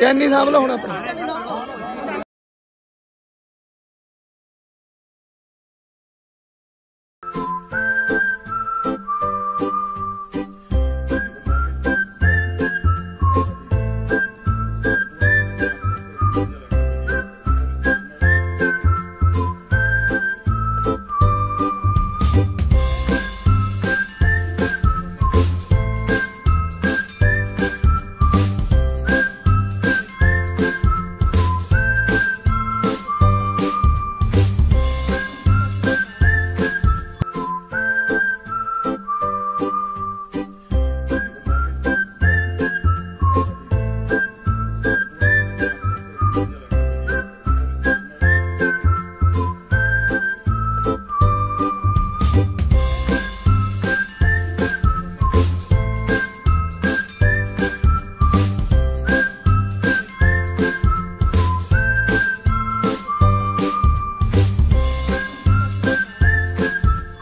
كاني ثابت هنا.